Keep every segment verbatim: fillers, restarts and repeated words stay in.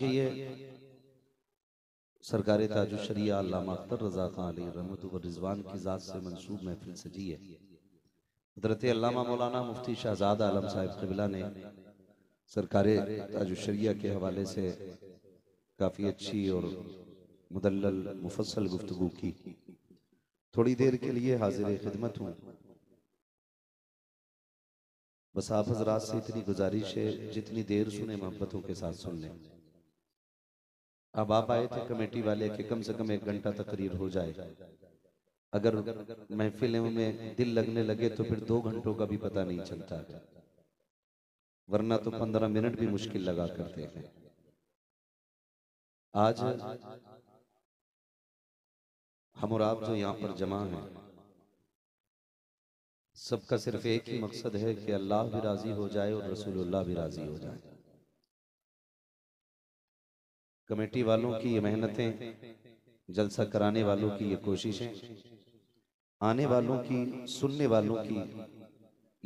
कि ये सरकार ताजुशरिया अल्लामा अख्तर रज़ा खान रहमत व रिजवान की ज़ात से मंसूब महफिल सजी है। हज़रत अल्लामा मौलाना मुफ़्ती शहज़ाद आलम साहिब क़िबला ने सरकार ताजुशरिया के हवाले से काफ़ी अच्छी और मुदल्लल मुफस्सल गुफ्तगू की। थोड़ी देर के लिए हाजिर खिदमत हूँ, बस आप हज़रात से इतनी गुजारिश है जितनी देर सुने मोहब्बतों के साथ सुन लें। अब आप आए थे कमेटी वाले के कम से कम एक घंटा तकरीर हो जाए, अगर महफिलों में दिल लगने लगे तो फिर दो घंटों का भी पता नहीं चलता, वरना तो पंद्रह मिनट भी मुश्किल लगा करते हैं। आज हम और आप जो यहाँ पर जमा हैं, सबका सिर्फ एक ही मकसद है कि अल्लाह भी राजी हो जाए और रसूलुल्लाह भी राजी हो जाए। कमेटी वालों की ये मेहनतें, जलसा कराने वालों की ये कोशिशें, आने वालों की, सुनने वालों की,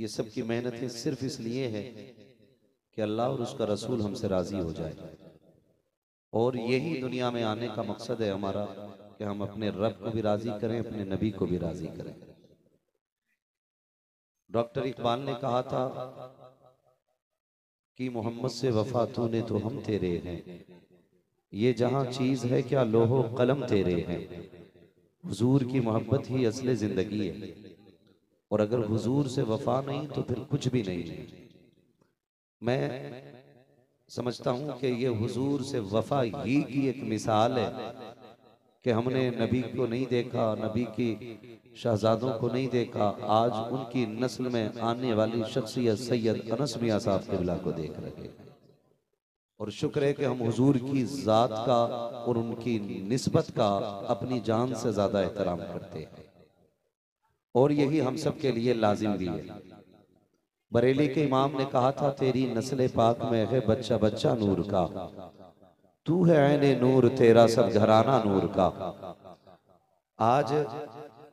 ये सब की मेहनतें सिर्फ इसलिए है कि अल्लाह और उसका रसूल हमसे राज़ी हो जाए। और यही दुनिया में आने का मकसद है हमारा कि हम अपने रब को भी राज़ी करें, अपने नबी को भी राज़ी करें। डॉक्टर इकबाल ने कहा था कि मोहम्मद से वफ़ा तूने तो हम तेरे हैं, ये जहाँ चीज़ है क्या लोहो कलम तेरे हैं। हुजूर की मोहब्बत ही असली ज़िंदगी है, और अगर हुजूर से वफ़ा नहीं तो फिर कुछ भी नहीं है। मैं समझता हूँ कि ये हुजूर से वफ़ा ही की एक मिसाल है कि हमने नबी को नहीं देखा, नबी की शहज़ादों को नहीं देखा, आज उनकी नस्ल में आने वाली शख्सियत सैयद अनस मियां साहब क़िबला को देख रहे हैं। और शुक्र है कि हम हुजूर की ज़ात का और उनकी निस्बत का अपनी जान से ज़्यादा एहतराम करते हैं, और यही हम सब के लिए लाजिम भी है। बरेली के इमाम ने कहा था, तेरी नस्ल पाक में है बच्चा बच्चा नूर का, तू है ऐने नूर तेरा सब घराना नूर का। आज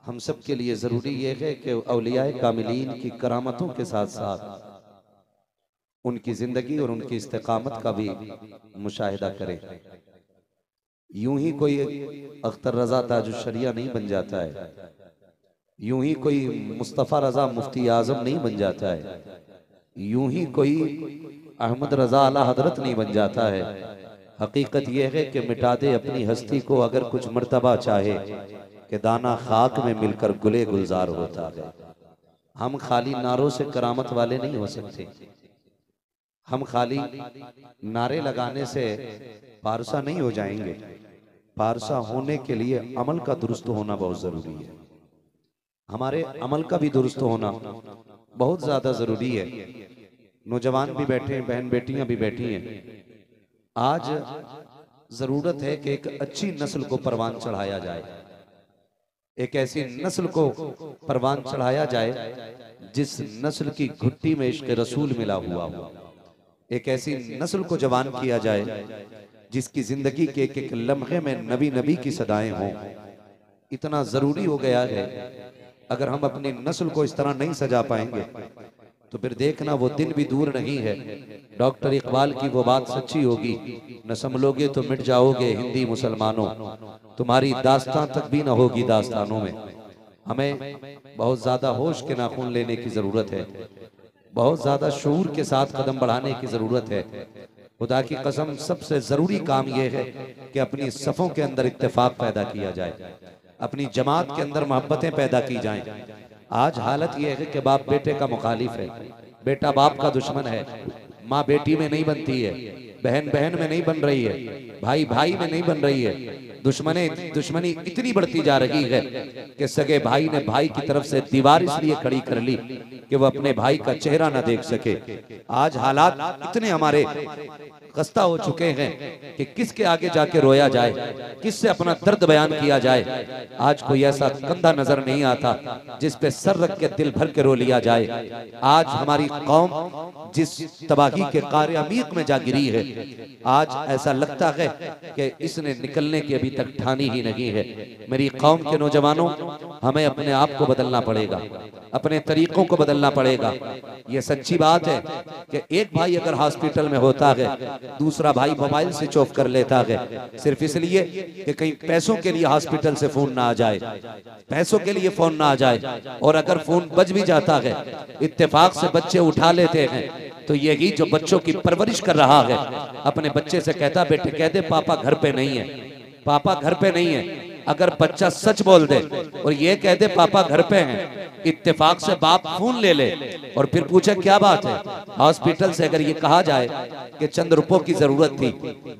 हम सब के लिए ज़रूरी यह है कि औलिया कामिलीन की करामतों के साथ साथ उनकी ज़िंदगी और उनकी इस्तेकामत का भी मुशाहिदा करें। यूं ही कोई अख्तर रज़ा ताजुशरिया नहीं बन जाता है, यूं ही कोई मुस्तफ़ा रजा मुफ्ती आजम नहीं बन जाता है, यूं ही कोई अहमद रजा आला हजरत नहीं बन जाता है। हकीकत यह है कि मिटा दे अपनी हस्ती को अगर कुछ मर्तबा चाहे कि दाना खाक में मिलकर गुले गुलजार होता है। हम खाली नारों से करामत वाले नहीं हो सकते, हम खाली नारे लगाने से पारसा नहीं हो जाएंगे। पारसा होने के लिए अमल का दुरुस्त होना बहुत ज़रूरी है, हमारे अमल का भी दुरुस्त होना बहुत ज़्यादा ज़रूरी है। नौजवान भी बैठे हैं, बहन बेटियां भी बैठी हैं, आज ज़रूरत है कि एक अच्छी नस्ल को परवान चढ़ाया जाए, एक ऐसी नस्ल को परवान चढ़ाया जाए जिस नस्ल की घुट्टी में इश्क़ रसूल मिला हुआ हो, एक ऐसी नस्ल को जवान किया जाए जिसकी जिंदगी के एक एक लम्हे में नबी नबी की सदाएं हों। इतना ज़रूरी हो गया है, अगर हम अपनी नस्ल को इस तरह नहीं सजा पाएंगे तो फिर देखना वो दिन भी दूर नहीं है। डॉक्टर इकबाल की वो बात सच्ची होगी, न संभलोगे तो मिट जाओगे हिंदी मुसलमानों, तुम्हारी दास्तां तक भी न होगी दास्तानों में। हमें बहुत ज़्यादा होश के नाखून लेने की ज़रूरत है, बहुत ज़्यादा शऊर के साथ कदम बढ़ाने की ज़रूरत है। खुदा की कसम, सबसे ज़रूरी काम यह है कि अपनी सफ़ों के अंदर इत्तेफाक पैदा किया जाए, अपनी जमात के अंदर मोहब्बतें पैदा की जाएं। आज हालत यह है कि बाप बेटे का मुखालिफ है, बेटा बाप का दुश्मन है, माँ बेटी में नहीं बनती है, बहन बहन में नहीं बन रही है, भाई भाई में नहीं बन रही है। दुश्मने दुश्मनी इतनी बढ़ती जा रही है कि सगे भाई ने भाई की तरफ से दीवार इसलिए खड़ी कर ली कि वह अपने भाई का चेहरा ना देख सके। आज हालात इतने हमारे खस्ता हो चुके हैं कि किसके आगे जाके रोया जाए, किससे अपना दर्द बयान किया जाए। आज कोई ऐसा कंधा नजर नहीं आता जिस पे सर रख के दिल भर के रो लिया जाए। आज हमारी कौम जिस तबाही के क़ारे अमीक में जा गिरी है, आज ऐसा लगता है कि इसने निकलने की अभी तक ठानी ही नहीं है। मेरी कौम के नौजवानों, हमें अपने आप को बदलना पड़ेगा, अपने तरीकों को बदलना पड़ेगा। ये सच्ची बात है कि एक भाई अगर हॉस्पिटल में होता है दूसरा भाई मोबाइल स्विच ऑफ कर लेता है, सिर्फ इसलिए कि कहीं पैसों के लिए हॉस्पिटल से फोन ना आ जाए, पैसों के लिए फोन ना आ जाए। और अगर फोन बज भी जाता है इत्तेफाक से बच्चे उठा लेते हैं, तो यही जो बच्चों की परवरिश कर रहा है अपने बच्चे से कहता, बेटे कह दे पापा घर पे नहीं है, पापा घर पे नहीं है। अगर बच्चा सच बोल दे और ये कह दे पापा घर पे हैं, इत्तेफाक से बाप फोन ले ले और फिर पूछे क्या बात है। हॉस्पिटल से अगर ये कहा जाए कि चंद रुपयों की जरूरत थी,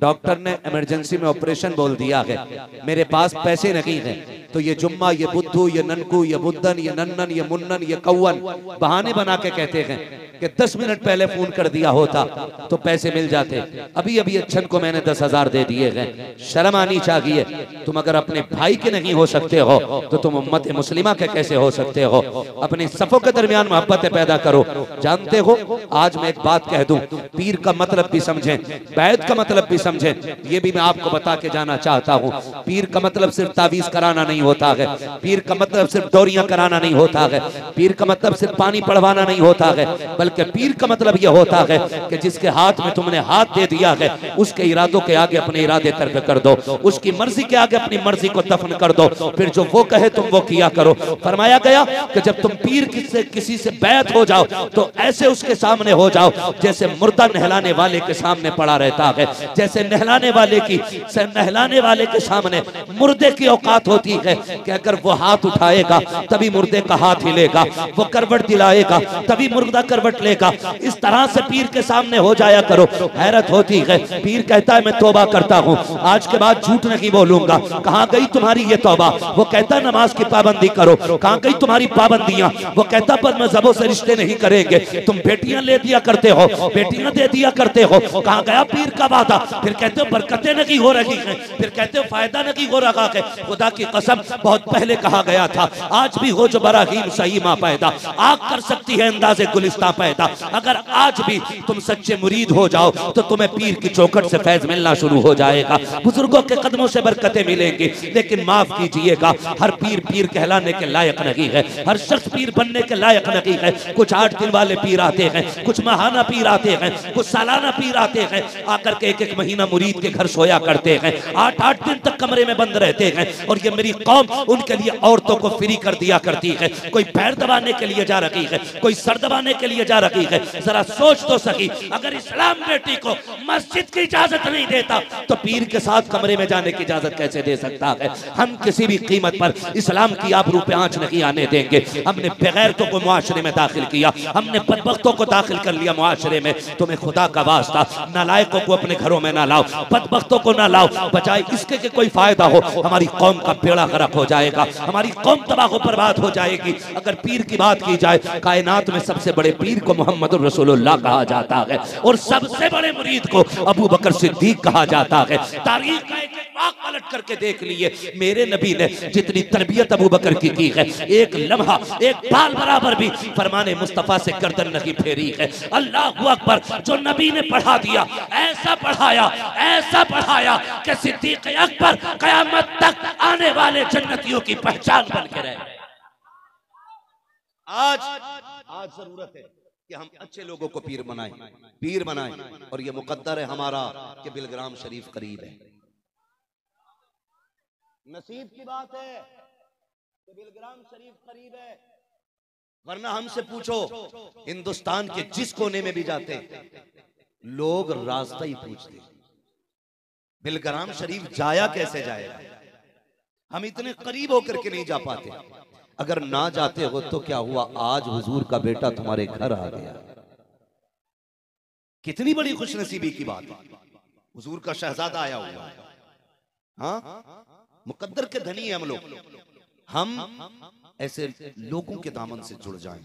डॉक्टर ने इमरजेंसी में ऑपरेशन बोल दिया है, मेरे पास पैसे नहीं है, तो ये जुम्मा, ये बुद्धू, ये ननकू, ये बुद्धन, ये नन्नन, ये मुन्नन, ये कौवन बहाने बना के कहते हैं कि दस मिनट पहले फोन कर दिया होता तो पैसे मिल जाते, अभी अभी अच्छन को मैंने दस हजार दे दिए हैं। शर्म आनी चाहिए। तुम अगर अपने भाई के नहीं हो सकते हो तो तुम उम्मत मुस्लिमा के कैसे हो सकते हो। अपने सफों के दरमियान मोहब्बतें पैदा करो। जानते हो, आज मैं एक बात कह दूं, पीर का मतलब भी समझें, बैत का मतलब भी समझें, ये भी मैं आपको बता के जाना चाहता हूँ। पीर का मतलब सिर्फ तावीज कराना नहीं होता है, पीर का मतलब सिर्फ डोरियां कराना नहीं होता है, पीर का मतलब सिर्फ पानी पड़वाना नहीं होता है, बल्कि पीर का मतलब यह होता है कि जिसके हाथ में तुमने हाथ दे दिया है उसके इरादों के आगे अपने इरादे तर्क कर दो, उसकी मर्जी के आगे अपनी मर्जी को दफन कर दो, फिर जो वो कहे तुम वो किया करो। फरमाया गया कि जब तुम पीर किसी किसी से बैत हो जाओ तो ऐसे उसके सामने हो जाओ जैसे मुर्दा नहलाने वाले के सामने पड़ा रहता है, जैसे नहलाने वाले की नहलाने वाले के सामने मुर्दे की औकात होती है कि अगर वो हाथ उठाएगा तभी मुर्दे का हाथ हिलेगा, वो करवट दिलाएगा तभी मुर्दा करवट लेगा। इस तरह से पीर के सामने हो जाया करो। हैरत होती है, पीर कहता है मैं तौबा करता हूँ, आज के बाद झूठ नहीं बोलूंगा। कहाँ गई तुम्हारी ये तौबा? वो कहता है नमाज की पाबंदी करो। कहाँ गई तुम्हारी पाबंदियाँ? वो कहता पर मजहबों से रिश्ते नहीं करेंगे, तुम बेटियां ले दिया करते हो, बेटियां दे दिया करते हो। कहाँ गया पीर का वादा? फिर कहते हो बरकतें नहीं हो रही हैं, फिर कहते हो फायदा नहीं हो रहा है। खुदा की कसम, बहुत पहले कहा गया था, आज भी हो जो बराहीम सही माँ पैदा, आग कर सकती है अंदाजे गुलिस्तां पैदा। अगर आज भी तुम सच्चे मुरीद हो जाओ तो तुम्हें पीर की चौखट से फैज मिलना शुरू हो जाएगा, बुजुर्गों के कदमों से बरकतें मिलेंगी। लेकिन माफ कीजिएगा, हर पीर पीर कहलाने के लायक नहीं है, हर शख्स पीर बनने के लायक नहीं है। कुछ आठ दिन वाले पीर आते हैं, कुछ माहाना पीर आते हैं, कुछ सालाना पीर आते हैं, आकर के एक एक महीना मुरीद के घर सोया करते हैं, आठ आठ दिन तक कमरे में बंद रहते हैं। और ये मेरी कौम उनके लिए औरतों को फ्री कर दिया करती है। कोई पैर दबाने के लिए जा रही है, कोई सर दबाने के लिए जा रही है। जरा सोच तो सही, अगर इस्लाम बेटी को मस्जिद की इजाजत नहीं देता तो पीर के साथ कमरे में जाने की इजाजत कैसे दे सकता है। हम किसी भी कीमत पर इस्लाम की आबरू पे आंच नहीं आने देंगे। हमने बेगैरतों को मुआशरे में दाखिल किया, हमने बदबख्तों को दाखिल कर लिया मुआशरे में। तुम्हें खुदा का वास्ता, नालायकों को अपने घरों में ना लाओ, बदबख्तों को ना लाओ, बजाय इसके कि कोई फायदा हो। हमारी कौम का बेड़ा गरक हो जाएगा, हमारी कौम तबाह बर्बाद हो जाएगी। अगर पीर की बात की जाए, कायनात में सबसे बड़े पीर को मोहम्मद रसूलुल्लाह कहा जाता है और सबसे बड़े मुरीद को अबू बकर सिद्दीक कहा जाता है। तारीख का एक वाक़ पलट करके देख लिए, मेरे नबी ने जितनी तरबियत अबू बकर की की है, एक लम्हा, एक बाल बराबर भी फरमाने मुस्तफ़ा से गर्दन नहीं फेरी है। अल्लाहू अकबर, जो नबी ने पढ़ा दिया, ऐसा पढ़ाया, ऐसा पढ़ाया कि सिद्दीक अकबर कयामत तक आने वाले जन्नतियों की पहचान बन के रहे। आज आज जरूरत है कि हम अच्छे लोगों को पीर बनाएं, पीर बनाएं। और ये मुकद्दर है हमारा कि बिलग्राम शरीफ करीब है। नसीब की बात है कि बिलग्राम शरीफ करीब है, वरना हमसे पूछो हिंदुस्तान के जिस कोने में भी जाते लोग रास्ता ही पूछते। बिलग्राम शरीफ जाया कैसे जाएगा? हम इतने करीब होकर के नहीं जा पाते। अगर ना जाते हो तो क्या हुआ, आज हुजूर का बेटा तुम्हारे घर आ गया। कितनी बड़ी खुशनसीबी की बात है, हुजूर का शहजादा आया हुआ है। हाँ, मुकद्दर के धनी है हम लोग। हम ऐसे लोगों के दामन से जुड़ जाएं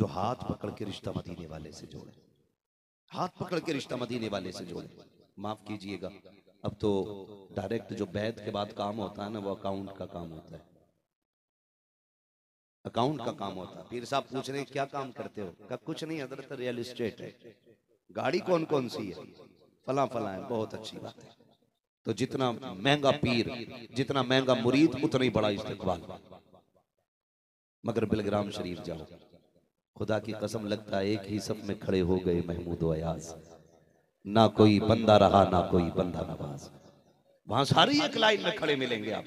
जो हाथ पकड़ के रिश्ता मदीने वाले से जोड़े, हाथ पकड़ के रिश्ता मदीने वाले से जोड़े। माफ कीजिएगा, अब तो डायरेक्ट जो बैत के बाद काम होता है ना, वो अकाउंट का काम होता है, अकाउंट का काम होता है। पीर साहब पूछ रहे हैं क्या काम करते हो? क्या कुछ नहीं हजरत, रियल एस्टेट है। गाड़ी कौन कौन सी है? फला फला है। बहुत अच्छी बात है। तो जितना महंगा पीर, जितना महंगा मुरीद, उतना ही बड़ा इस्तकबाल। मगर बिलग्राम शरीफ जाओ, खुदा की कसम लगता है एक ही सब में खड़े हो गए महमूद अयाज। ना कोई बंदा रहा ना कोई बंदा नवाज। वहां सारी एक लाइन में खड़े मिलेंगे आप।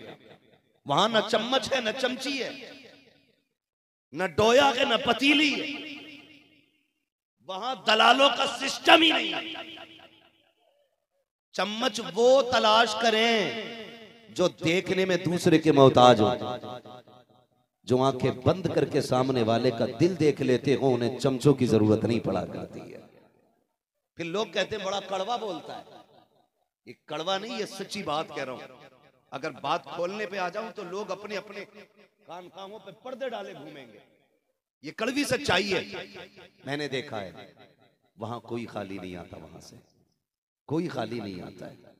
वहां ना चम्मच है ना चमची है, ना डोया है ना पतीली है। वहां दलालों का सिस्टम ही नहीं। चम्मच वो तलाश करें जो देखने में दूसरे के मोहताज हो, जो आंखें बंद करके सामने वाले का दिल देख लेते हो, उन्हें चमचों की जरूरत नहीं पड़ा करती है। फिर लोग कहते हैं बड़ा कड़वा बोलता है। ये कड़वा नहीं, ये सच्ची बात कह रहा हूं। अगर बात खोलने पे आ जाऊं तो लोग अपने अपने कान कानों पे पर्दे डाले घूमेंगे। ये कड़वी सच्चाई है। मैंने देखा है वहां कोई खाली नहीं आता, वहां से कोई खाली नहीं आता है,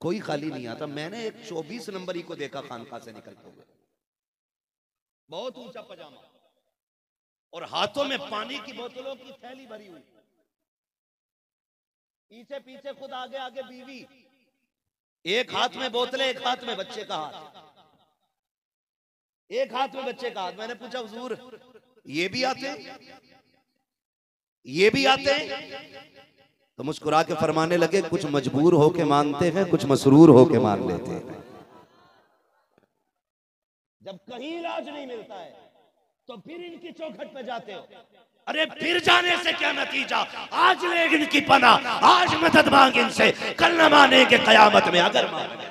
कोई खाली नहीं आता। मैंने एक चौबीस नंबरी को देखा खानका से निकलते हुए, बहुत ऊंचा पजामा और हाथों में पानी की बोतलों की थैली भरी हुई, पीछे पीछे खुद आगे आगे बीवी, एक हाथ में बोतलें एक हाथ में बच्चे का हाथ, एक हाथ में बच्चे का हाथ। मैंने पूछा हुजूर ये भी आते हैं, ये भी आते हैं? तो मुस्कुरा के फरमाने लगे कुछ मजबूर होके मानते हैं, कुछ मसरूर होके मान लेते हैं। जब कहीं इलाज नहीं मिलता है तो फिर इनकी चौखट पे जाते हो। अरे फिर जाने से क्या नतीजा, आज ले इनकी पना, आज मदद मांग इनसे, कल न मानेंगे कयामत में अगर मांगे।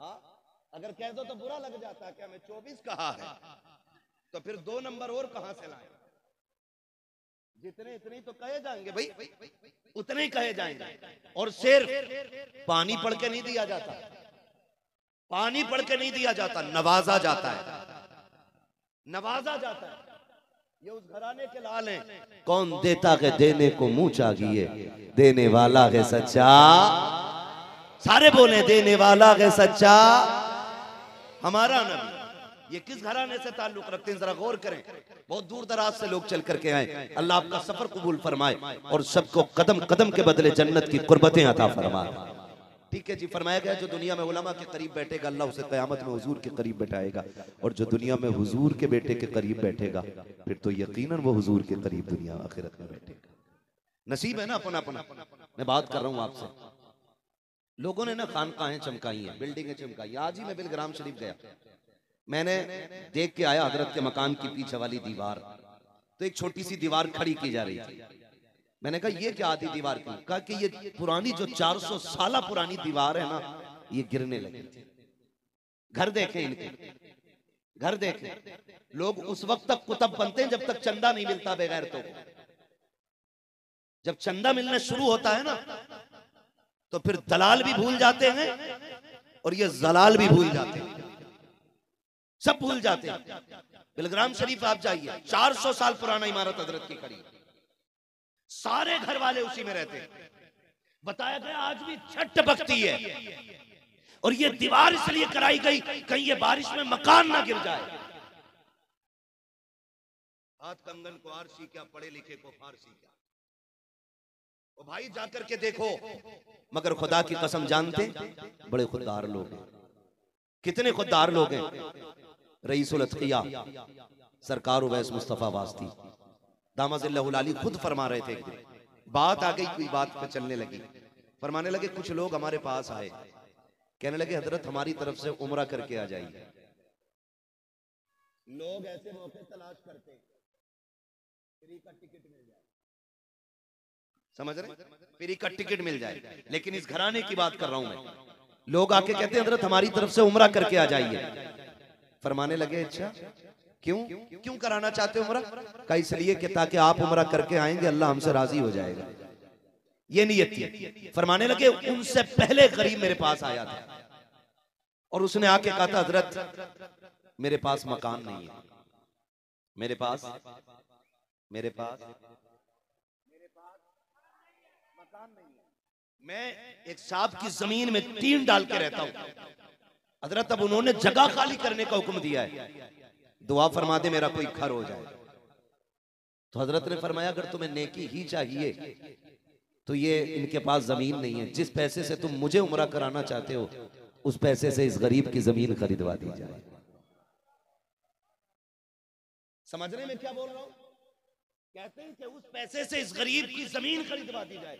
हाँ, अगर कह दो तो बुरा लग जाता है कि हमें चौबीस कहा है, तो फिर दो नंबर और कहां से लाए? जितने इतने तो कहे जाएंगे भाई, उतने ही कहे जाएंगे। और सिर्फ पानी पड़ के नहीं दिया जाता, पानी पड़ के नहीं दिया जाता, नवाजा जाता है, नवाजा जाता है। ये उस घराने के लाल हैं। कौन देता है देने को मुंह चाहिए, देने वाला है सच्चा। सारे बोले देने वाला है सच्चा। हमारा नबी ये किस घराने से ताल्लुक रखते हैं, जरा गौर करें। बहुत दूर दराज से लोग चल करके आए। अल्लाह आपका सफर कबूल फरमाए और सबको कदम कदम के बदले जन्नत की कुर्बतें अता फरमाए। ठीक है जी। फरमाया गया जो दुनिया में उलमा के करीब बैठेगा अल्लाह उसे कयामत में हुजूर के करीब बैठाएगा, और जो दुनिया में हुजूर के बेटे के करीब बैठेगा फिर तो यकीनन वो हुजूर के करीब दुनिया आखिरत में बैठेगा। नसीब है ना अपना अपना। मैं बात कर रहा हूँ आपसे। लोगों ने ना खानकाहें चमकाई हैं, बिल्डिंगें चमकाई। आज ही मैं बिलग्राम शरीफ गया, मैंने देख के आया हजरत के मकान की पीछे वाली दीवार, तो एक छोटी सी दीवार खड़ी की जा रही थी। मैंने कहा ये क्या आधी दीवार की? कहा कि ये पुरानी जो चार सौ साल पुरानी दीवार है ना, ये गिरने लगी थी। घर देखें इनके, घर देखें। लोग उस वक्त तक कुतब बनते हैं जब तक चंदा नहीं मिलता बगैर तो। जब चंदा मिलना शुरू होता है ना तो फिर दलाल भी भूल जाते हैं और ये जलाल भी भूल जाते हैं, सब भूल जाते हैं। बिलग्राम शरीफ आप जाइए, चार सौ साल पुराना इमारत हजरत की खड़ी, सारे घर वाले उसी में रहते हैं। बताया गया आज भी छत टपकती है, और ये दीवार इसलिए कराई गई कहीं ये बारिश में मकान ना गिर जाए। हाथ कंगन को आरसी क्या, पढ़े लिखे को फारसी क्या। ओ भाई जाकर के देखो, मगर खुदा की कसम जानते बड़े खुददार लोग हैं। कितने खुददार लोग हैं। रईसुल अतकिया सरकार उवैस मुस्तफ़ा वास्ती दामाजिल्लाहुल अली खुद फरमा रहे थे। बात आ गई, कोई बात पे चलने लगी। फरमाने लगे कुछ लोग हमारे पास आए, कहने लगे हजरत हमारी तरफ से उम्रा करके आ जाइए। लोग ऐसे मौके तलाश करते फ्री का टिकट मिल जाए, समझ रहे, फ्री का टिकट मिल जाए। लेकिन इस घराने की बात कर रहा हूं मैं। लोग आके कहते हैं हजरत हमारी तरफ से उम्रा करके आ जाइए। फरमाने लगे अच्छा क्यों क्यों कराना चाहते हो उम्रा? का इसलिए कि ताकि आप उम्रा करके आएंगे अल्लाह हमसे राजी हो जाएगा, ये नियत है। फरमाने लगे उनसे पहले गरीब मेरे पास आया था और उसने आके कहा था हजरत मेरे पास मकान नहीं है, मेरे पास मेरे पास मेरे पास मकान नहीं है, मैं एक साहब की जमीन में टीन डाल के रहता हूँ हजरत। अब उन्होंने जगह खाली करने का हुक्म दिया है, दुआ फरमा दे मेरा कोई घर हो जाए। तो हजरत ने फरमाया अगर तुम्हें नेकी ही चाहिए तो ये इनके पास जमीन नहीं है, जिस पैसे से तुम मुझे उम्रा कराना चाहते हो उस पैसे से इस गरीब की जमीन खरीदवा दी जाए। समझ रहे मैं क्या बोल रहा हूं? कहते हैं कि उस पैसे से इस गरीब की जमीन खरीदवा दी जाए।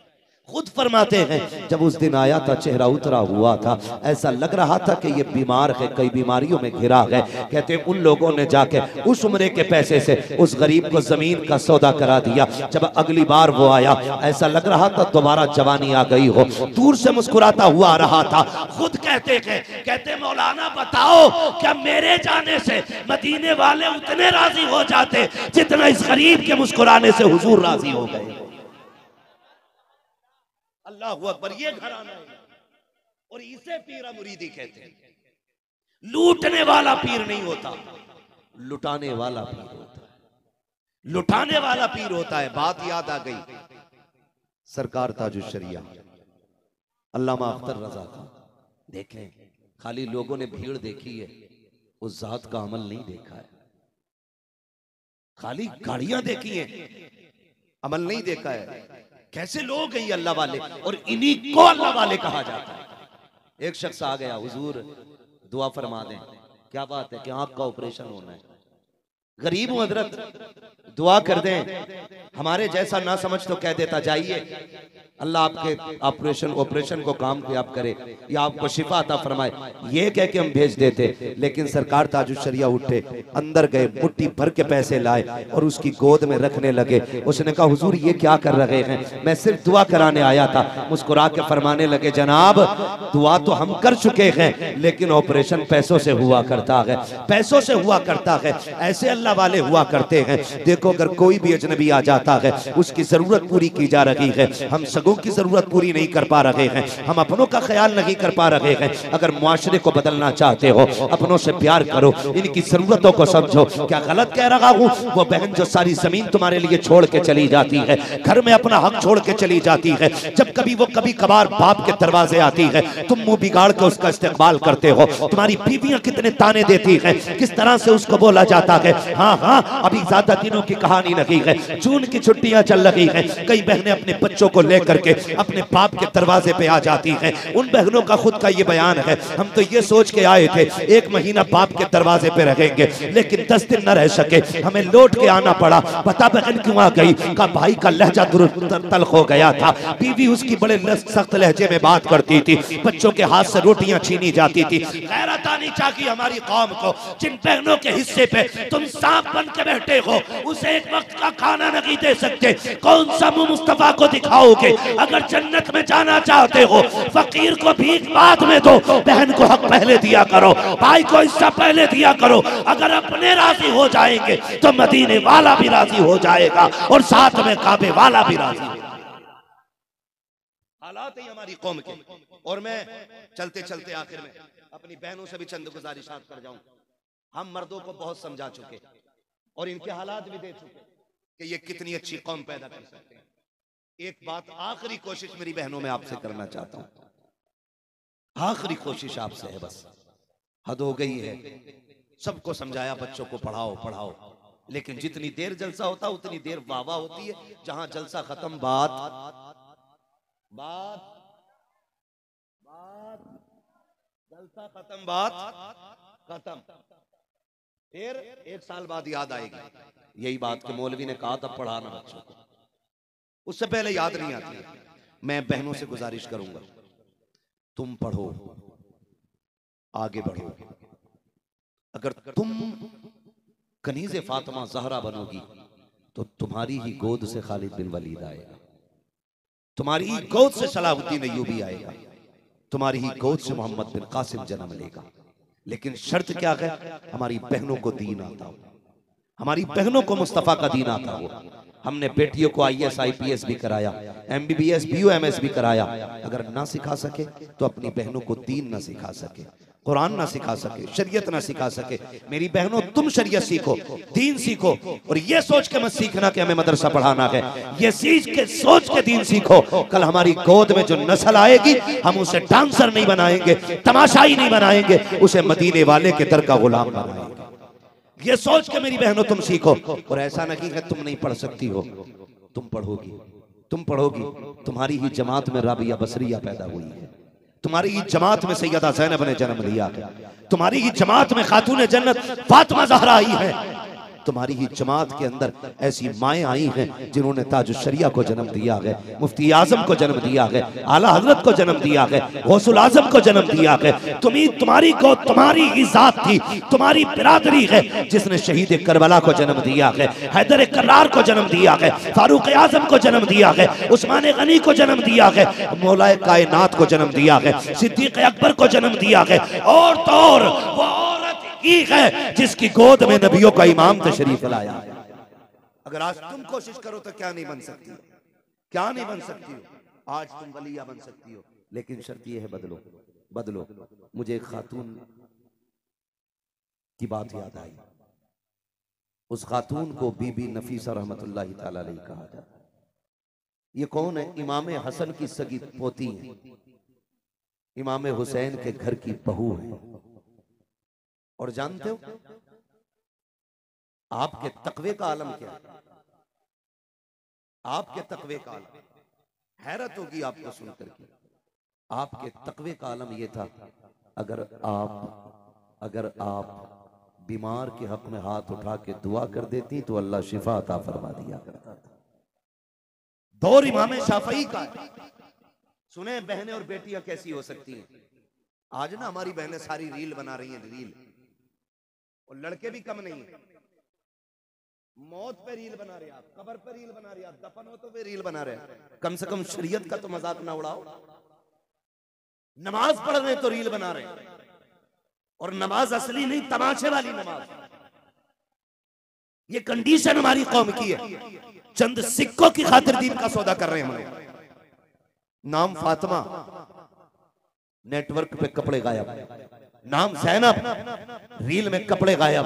खुद फरमाते हैं जब उस दिन आया था चेहरा उतरा हुआ था, ऐसा लग रहा था कि ये बीमार है, कई बीमारियों में घिरा है। कहते उन लोगों ने जाके उस उम्र के पैसे से उस गरीब को जमीन का सौदा करा दिया। जब अगली बार वो आया ऐसा लग रहा था दोबारा जवानी आ गई हो, दूर से मुस्कुराता हुआ आ रहा था। खुद कहते हैं कहते मौलाना बताओ क्या मेरे जाने से मदीने वाले उतने राजी हो जाते जितना इस गरीब के मुस्कुराने से हुजूर राजी हो गए। अल्लाह अकबर, ये घराना है और इसे पीरा मुरीदी कहते हैं। लूटने वाला पीर नहीं होता, लुटाने वाला पीर होता है, लुटाने वाला पीर होता है। बात याद आ गई। सरकार ताजुल शरिया अल्लामा अख्तर रज़ा खान, देखें खाली लोगों ने भीड़ देखी है, उस जात का अमल नहीं देखा है। खाली गाड़ियां देखी हैं, अमल नहीं देखा है। कैसे लोग हैं अल्लाह वाले, और इन्हीं को अल्लाह वाले कहा जाता है। एक शख्स आ गया, हुजूर दुआ फरमा दें, क्या बात है कि आंख का ऑपरेशन होना है, गरीब हूं हजरत दुआ कर दें। हमारे जैसा ना समझ तो कह देता जाइए अल्लाह आपके ऑपरेशन ऑपरेशन को काम पे आप करे या आपको शिफा अता फरमाए, ये कह के हम भेज देते। लेकिन सरकार ताजुल शरिया उठे, अंदर गए, मुट्ठी भर के पैसे लाए और उसकी गोद में रखने लगे। उसने कहा हुजूर ये क्या कर रहे हैं, मैं सिर्फ दुआ कराने आया था। मुस्कुरा के फरमाने लगे जनाब दुआ तो हम कर चुके हैं लेकिन ऑपरेशन पैसों से हुआ करता है, पैसों से हुआ करता है, ऐसे अल्लाह वाले हुआ करते हैं। देखो अगर कोई भी अजनबी आ जाता है उसकी जरूरत पूरी की जा रही है, हम सगों की जरूरत पूरी नहीं कर पा रहे हैं, हम अपनों का ख्याल नहीं कर पा रहे हैं। अगर मुआशरे को बदलना चाहते हो अपनों से प्यार करो, इनकी जरूरतों को समझो। क्या गलत कह रहा हूँ? वो बहन जो सारी जमीन तुम्हारे लिए छोड़ के चली जाती है, घर में अपना हक छोड़ के चली जाती है, जब कभी वो कभी कभार बाप के दरवाजे आती है तुम मुंह बिगाड़ कर उसका इस्तेमाल करते हो। तुम्हारी बीवियां कितने ताने देती है, किस तरह से उसको बोला जाता है। हाँ हाँ अभी ज्यादा दिनों की कहानी लगी है, जून की छुट्टियां चल रही है, कई बहनें अपने बच्चों को लेकर के अपने बाप के दरवाजे पे आ जाती हैं। उन बहनों का खुद का ये बयान है, हम तो ये सोच के आए थे एक महीना बाप के दरवाजे पे रहेंगे लेकिन दस दिन न रह सके, हमें लौट के आना पड़ा। पता बहन क्यों आ गई? का भाई का लहजा तल्ख हो गया था, बीवी उसकी बड़े सख्त लहजे में बात करती थी, बच्चों के हाथ से रोटियां छीनी जाती थी। गैरत आनी चाहिए हमारी कौम को, जिन बहनों के हिस्से पे तुम सांप बन के बैठे हो उसे एक वक्त का खाना नहीं दे सकते। कौन सा मुंह मुस्तफा को दिखाओगे? अगर जन्नत में जाना चाहते हो फकीर को भीख बाद में दो, बहन को हक पहले दिया करो, भाई को हिस्सा पहले दिया करो। अगर अपने राजी हो जाएंगे तो मदीने वाला भी राजी हो जाएगा और साथ में काबे वाला भी राजी। हालात ही हमारी कौम के। और मैं चलते चलते आखिर में अपनी बहनों से भी चंद गुजारिश कर जाऊं। हम मर्दों को बहुत समझा चुके और इनके हालात भी दे चुके कि ये कितनी अच्छी कौम पैदा कर सकते हैं। एक बात आखिरी कोशिश मेरी बहनों में आपसे करना चाहता हूं, आखिरी कोशिश आपसे है, बस हद हो गई है। सबको समझाया, बच्चों को पढ़ाओ पढ़ाओ, लेकिन जितनी देर जलसा होता उतनी देर वाह-वाह होती है, जहां जलसा खत्म बात बात बात जलसा खत्म बात खत्म। फिर एक साल बाद याद आएगी यही बात कि मौलवी ने कहा था पढ़ाना बच्चों को, उससे पहले याद नहीं आती। मैं बहनों से गुजारिश करूंगा तुम पढ़ो, आगे बढ़ो। अगर तुम कनीज़े फातिमा ज़हरा बनोगी तो तुम्हारी ही गोद से खालिद बिन वलीद आएगा, तुम्हारी ही गोद से सलाहुद्दीन अय्यूबी आएगा, तुम्हारी ही गोद से मोहम्मद बिन कासिम जन्म लेगा। लेकिन शर्त क्या है? हमारी बहनों को दीन आता हो, हमारी बहनों को मुस्तफ़ा का दीन आता हो। हमने बेटियों को आईएएस आईपीएस भी कराया, एमबीबीएस बीयूएमएस भी कराया। अगर ना सिखा सके तो अपनी बहनों को दीन ना सिखा सके, कुरान ना सिखा सके, शरीयत ना सिखा सके। मेरी बहनों तुम शरीयत सीखो, दीन सीखो, और ये सोच के मत सीखना कि हमें मदरसा पढ़ाना है। ये सीख के सोच के दीन सीखो। कल हमारी गोद में जो नस्ल आएगी हम उसे डांसर नहीं बनाएंगे, तमाशाई नहीं बनाएंगे, उसे मदीने वाले के दर का गुलाम बनाएंगे। ये सोच के मेरी बहनों तुम सीखो। और ऐसा नहीं है तुम नहीं पढ़ सकती हो, तुम पढ़ोगी, तुम पढ़ोगी। तुम्हारी ही जमात में रबिया बसरिया पैदा हुई है, तुम्हारी ही जमात में सैयद ज़ैनब ने जन्म लिया है, तुम्हारी ही जमात में खातून जन्नत फातिमा ज़हरा आई है। तुम्हारी ही जमात के अंदर ऐसी माएँ आई हैं जिन्होंने ताजुशरिया को जन्म दिया है, मुफ्ती आजम को जन्म दिया है, आला हजरत को जन्म दिया है, गौसुल आजम को जन्म दिया है। तुम्ही तुम्हारी को तुम्हारी ही जात थी, तुम्हारी बिरादरी है जिसने शहीद करबला को जन्म दिया है, हैदर करार को जन्म दिया है, फारूक आजम को जन्म दिया है, उस्मान गनी को जन्म दिया है, मौलाए कायनात को जन्म दिया है, सिद्दीक अकबर को जन्म दिया है। और तो और वो औरत ही है जिसकी गोद में नबियों का इमाम तशरीफ लाया। अगर आज तुम कोशिश करो तो क्या नहीं बन सकती, क्या नहीं बन सकती हो। आज तुम वलिया बन सकती हो, लेकिन शर्त यह है बदलो बदलो। मुझे एक खातून की बात याद आई। उस खातून को बीबी नफीसा रहमतुल्लाही ताला अलैहा कहा जाता है। ये कौन है? इमाम हसन की सगी पोती है, इमाम हुसैन के घर की बहू है। और जानते हो आपके तकवे का आलम क्या है? आपके तकवे का आलम, हैरत होगी आपको सुनकर के। आपके तकवे का आलम यह था, अगर आप अगर आप बीमार के हक में हाथ उठा के दुआ कर देती तो अल्लाह शिफा अता फरमा दिया करता था। दौर इमाम शाफई का। सुने बहने और बेटियां कैसी हो सकती हैं। आज ना हमारी बहनें सारी रील बना रही हैं, रील, और लड़के भी कम नहीं है। मौत पे रील बना रहे आप, कब्र पे रील बना रहे आप, दफन हो तो पे रील बना रहे। कम से कम शरीयत का तो मजाक ना उड़ाओ। नमाज पढ़ रहे तो रील बना रहे, और नमाज असली नहीं, तमाशे वाली नमाज। ये कंडीशन हमारी कौम की है। चंद सिक्कों की खातिर दीन का सौदा कर रहे हैं हमारे। नाम फातिमा, नेटवर्क पे कपड़े गायब। नाम ज़ैनब, रील में कपड़े गायब।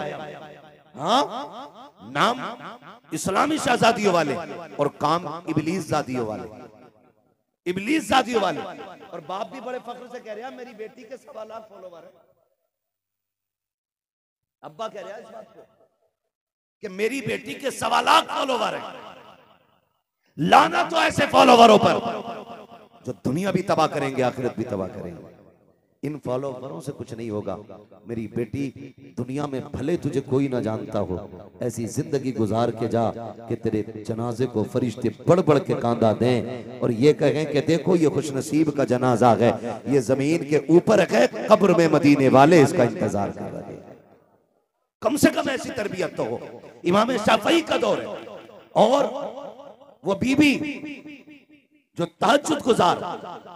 हाँ, नाम इस्लामी शाहजादियों वाले और काम इबलीस जादियों वाले, इबलीस जादियों वाले। और बाप भी बड़े फख्र से कह रहे हैं मेरी बेटी के सवा लाख फॉलोवर है। अब्बा कह रहा है इस बात को कि मेरी बेटी के सवा लाख फॉलोवर है। लाना तो ऐसे फॉलोवरों पर जो दुनिया भी तबाह करेंगे, आखिरत भी तबाह करेंगे। इन फॉलोवरों से कुछ नहीं होगा। मेरी बेटी, दुनिया में भले तुझे कोई ना जानता हो, ऐसी जिंदगी गुजार के जा कि तेरे जनाजे को फरिश्ते बढ़ बढ़ के कांदा दें और ये कहें कि देखो ये खुशनसीब का जनाजा है, ये जमीन के ऊपर है, कब्र में मदीने वाले इसका इंतजार कर रहे हैं। कम से कम ऐसी तरबियत तो हो। इमाम शाफई का दौर है। और वो बीबी जो तहज्जुद गुजार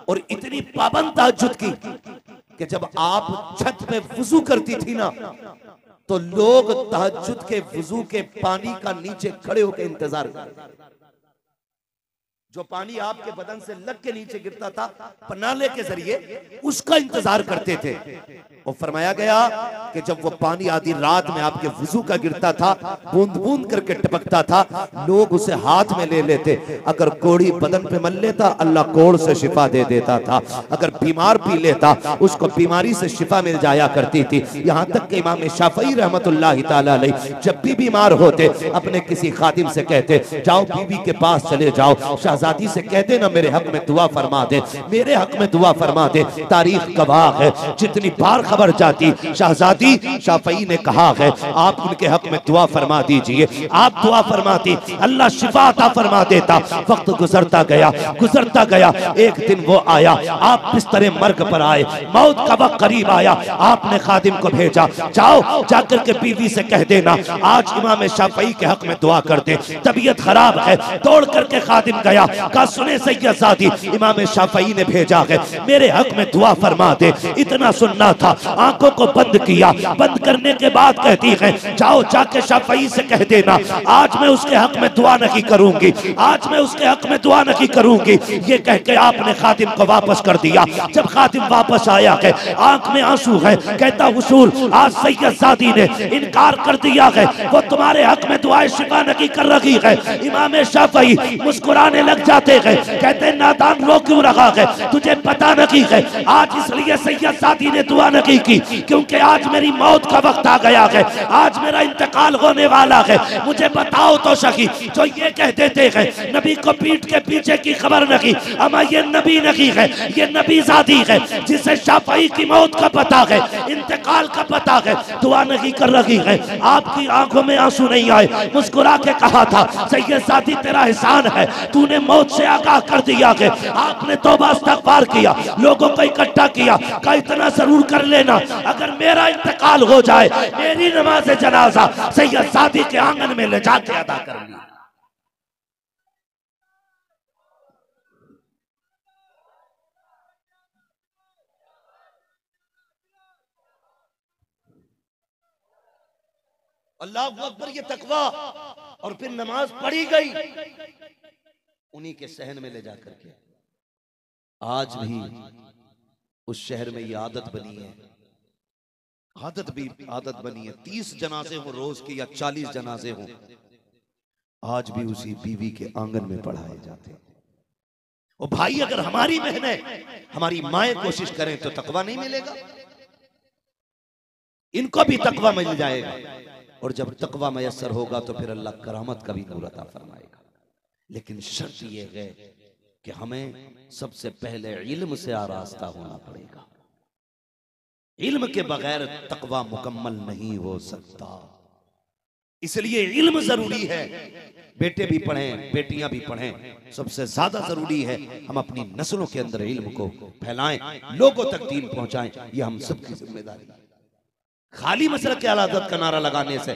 और इतनी पाबंद तहज्जुद की कि जब आप छत में वुजू करती थी ना तो लोग तहज्जुद के वुजू के पानी का नीचे खड़े होकर इंतजार करते। जो पानी आपके बदन से लग के नीचे गिरता था पनाले के जरिए, उसका इंतजार करते थे। और फरमाया गया कि जब वो पानी आधी रात में आपके वुजू का गिरता था, बूंद बूंद करके टपकता था, लोग उसे हाथ में ले लेते। अगर कोड़ी बदन पे मल लेता, अल्लाह कोड़ से शिफा दे देता था। अगर बीमार पी लेता, उसको बीमारी से शिफा मिल जाया करती थी। यहाँ तक कि इमाम शाफई रहमतुल्लाह ताला अलैह जब भी बीमार होते अपने किसी खादिम से कहते जाओ बीबी के पास चले जाओ, आजादी से कहते ना मेरे हक में दुआ फरमा दे, मेरे हक में दुआ फरमा दे। तारीख गवाह है, जितनी बार खबर जाती शहजादी शाफई ने कहा है आप उनके हक में दुआ फरमा दीजिए, आप दुआ फरमाती, अल्लाह शिफा अता फरमा देता। वक्त गुजरता गया गुजरता गया एक दिन वो आया, आप बिस्तर मर्ग पर आए, मौत का वक्त करीब आया। आपने खादिम को भेजा जाओ जाकर के बीवी से कह देना आज इमाम शाफई के हक में दुआ कर दे, तबीयत खराब है। दौड़ करके खादिम गया, का सुने सैयदादी, इमाम शाफई ने भेजा है मेरे हक में दुआ फरमा दे। इतना सुनना था, आंखों को बंद किया, बंद करने के बाद कहती है जाओ जाके शाफई से कह देना आज मैं उसके हक में दुआ नहीं करूंगी, आज मैं उसके हक में दुआ नहीं करूंगी। ये कह के आपने खादिम को वापस कर दिया। जब खादिम वापस आया है आंख में आंसू है, कहता हुसूल आज सैयदादी ने इनकार कर दिया है, वो तुम्हारे हक में दुआ शिफा नहीं कर रही है। इमाम शाफई मुस्कुराने लगे लग जाते हैं। कहते हैं नादान रो क्यों रहा है, तुझे पता नहीं है। आज इसलिए सैयद सादी ने दुआ नहीं की क्योंकि आज मेरी मौत का वक्त आ गया है, आज मेरा इंतकाल होने वाला है, मुझे बताओ तो सही। जो ये कह देते हैं नबी को पीठ के पीछे की खबर नहीं, अमा ये नबी नहीं है, ये नबी सादी है जिसे शाफई की मौत का पता है, इंतकाल का पता है, दुआ नहीं कर रही है। आपकी आंखों में आंसू नहीं आए, मुस्कुरा के कहा था सैयद सादी तेरा एहसान है, तूने मौत से आगाह कर दिया है। आपने तौबा इस्तगफार किया, लोगों को इकट्ठा किया, का इतना जरूर कर लेना अगर मेरा इंतकाल हो जाए मेरी नमाज जनाजा सैयद सादी के आंगन में ले जाके अदा करना। अल्लाह अकबर, ये तकवा। और फिर नमाज पढ़ी गई, उन्हीं के सहन में ले जाकर के आज भी उस शहर में ये आदत बनी है, आदत भी आदत बनी है। तीस जनाजे हो रोज के या चालीस जनाजे हो, आज भी उसी बीवी के आंगन में पढ़ाए जाते हैं। और भाई अगर हमारी बहनें हमारी माएँ कोशिश करें तो तकवा नहीं मिलेगा, इनको भी तकवा मिल जाएगा। और जब तकवा मयसर होगा तो फिर अल्लाह करामत का भी नूर अता फरमाएगा। लेकिन शर्त यह है कि हमें सबसे पहले इल्म से आरास्ता होना पड़ेगा, इल्म के बगैर तकवा मुकम्मल नहीं हो सकता। इसलिए इल्म जरूरी है, बेटे भी पढ़ें बेटियां भी पढ़ें, सबसे ज्यादा जरूरी है हम अपनी नस्लों के अंदर इल्म को फैलाएं, लोगों तक दीन पहुंचाएं, यह हम सबकी जिम्मेदारी है। खाली मसलक के अलादत का नारा लगाने से